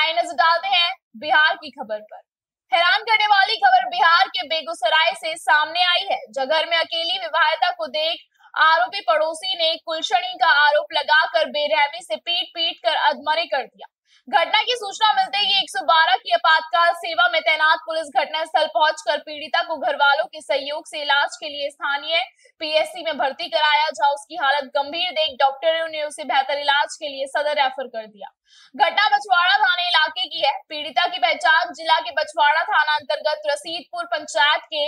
आइए नजर डालते हैं बिहार की खबर पर। हैरान करने वाली खबर बिहार के बेगूसराय से सामने आई है। जगह में अकेली विवाहिता को देख आरोपी पड़ोसी ने कुलक्षणी का आरोप लगाकर बेरहमी से पीट कर अधमरे कर दिया। घटना की सूचना मिलते ही 112 की आपातकाल सेवा में तैनात पुलिस घटनास्थल पहुंचकर पीड़िता को घर वालों के सहयोग से इलाज के लिए स्थानीय पीएचसी में भर्ती कराया, जहां उसकी हालत गंभीर देख डॉक्टरों ने उसे बेहतर इलाज के लिए सदर रेफर कर दिया। घटना बछवाड़ा थाने इलाके की है। पीड़िता की पहचान जिला के बछवाड़ा थाना अंतर्गत रसीदपुर पंचायत के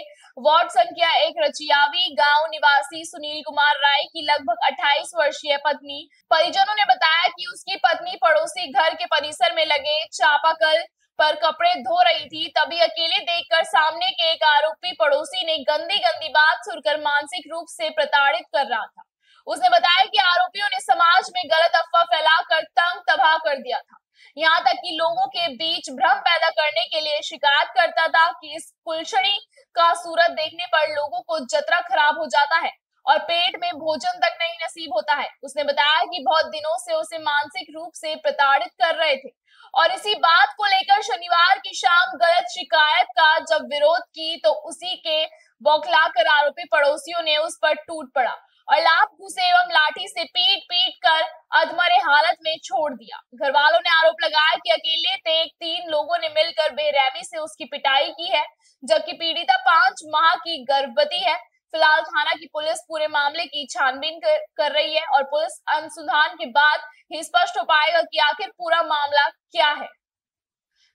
वार्ड संख्या 1 रचियाही गाँव निवासी सुनील कुमार राय की लगभग 28 वर्षीय पत्नी। परिजनों ने बताया कि उसकी पत्नी पड़ोसी घर के परिसर में लगे चापाकल पर कपड़े धो रही थी, तभी अकेले देखकर सामने के एक आरोपी पड़ोसी ने गंदी बात सुनकर मानसिक रूप से प्रताड़ित कर रहा था। उसने बताया कि आरोपियों ने समाज में गलत अफवाह फैलाकर तंग तबाह कर दिया था, यहाँ तक कि लोगों के बीच भ्रम पैदा करने के लिए शिकायत करता था कि इस कुलक्षणी का सूरत देखने पर लोगों को जतरा खराब हो जाता है और पेट में भोजन तक नहीं नसीब होता है। उसने बताया कि बहुत दिनों से उसे मानसिक रूप से प्रताड़ित कर रहे थे और इसी बात को लेकर शनिवार की शाम गलत शिकायत का जब विरोध की तो उसी के बौखलाकर आरोपी पड़ोसियों ने उस पर टूट पड़ा और लात घूंसे एवं लाठी से पीट कर अधमरे हालत में छोड़ दिया। घर वालों ने आरोप लगाया कि अकेले थे 3 लोगों ने मिलकर बेरहमी से उसकी पिटाई की है, जबकि पीड़िता 5 माह की गर्भवती है। फिलहाल थाना की पुलिस पूरे मामले की छानबीन कर रही है और पुलिस अनुसंधान के बाद ही स्पष्ट हो पाएगा कि आखिर पूरा मामला क्या है।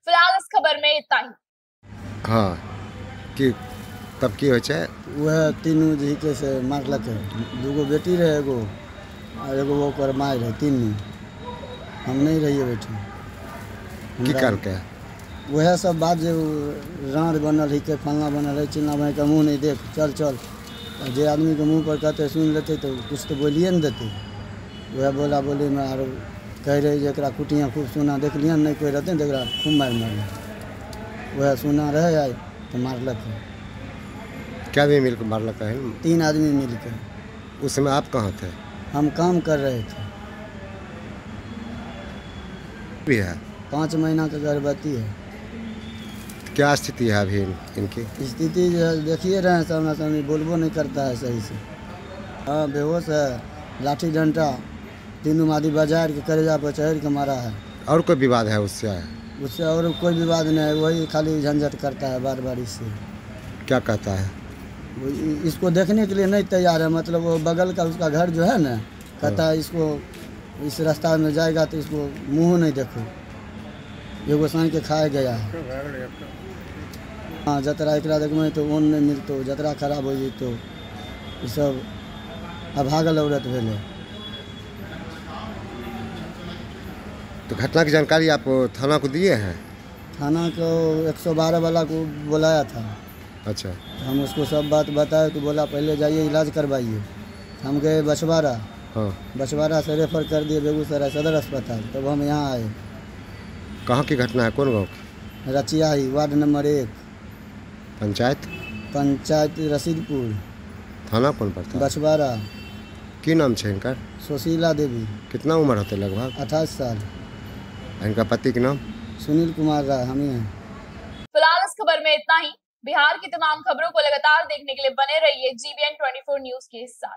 फिलहाल इस खबर में इतना ही। हाँ कि तब की वजह वह 3 जी के से मारलक है, 2 बेटी रहे एगो वो कर मार रहे, 3 हम नहीं रहिए बेटी की करके वह सब बात जो राड़ बनल है के फलना बनल है चिल्ला भाई का मुँह नहीं देख चल जे आदमी के मुँह पर कहते सुन लेते तो कुछ तो बोलिए न देते। वह बोला बोली में आरो कह रहे जरा कुटियाँ खूब सुना देखलिए नहीं कोई रहते जरा खूब मार वह सुना रहे आए तो मारलक है। क्या भी मिलकर मारलक है? 3 आदमी मिलकर। उस समय आप कहाँ थे? हम काम कर रहे थे। 5 महीना का गर्भवती है। क्या स्थिति है अभी इनकी? स्थिति जो है देखिए रहे हैं सामना सामने बोलबो नहीं करता है सही से। हाँ बेहोश है, लाठी डंडा 3 आदमी बाजार के करेजा पर चढ़ के मारा है। और कोई विवाद है उससे? उससे और कोई विवाद नहीं है, वही खाली झंझट करता है बार बार इससे। क्या कहता है? इसको देखने के लिए नहीं तैयार है, मतलब वो बगल का उसका घर जो है ना कहता है इसको इस रास्ता में जाएगा तो इसको मुँह नहीं देखो जो गोसाई के खाया गया है। हाँ जतरा एक देखो तो ओन नहीं मिलतो जतरा खराब हो जतो सब अभागल औरत भेल। तो घटना की जानकारी आप थाना को दिए हैं? थाना को 112 वाला को बुलाया था। अच्छा। हम उसको सब बात बताए तो बोला पहले जाइए इलाज करवाइए। हम गए बछवाड़ा। हाँ। बछवाड़ा से रेफर कर दिए बेगूसराय सदर अस्पताल। तब हम यहाँ आए। कहाँ की घटना है? कौन गाँव की? रचियाही वार्ड नंबर 1 पंचायत रसीदपुर थाना कौन पड़ता है? बछवाड़ा। की नाम है इनका? सुशीला देवी। कितना उम्र होते? लगभग 28 साल। इनका पति के नाम? सुनील कुमार राय। हम ही हैं। फिलहाल इस खबर में इतना ही। बिहार की तमाम खबरों को लगातार देखने के लिए बने रहिए GBN 24 न्यूज के साथ।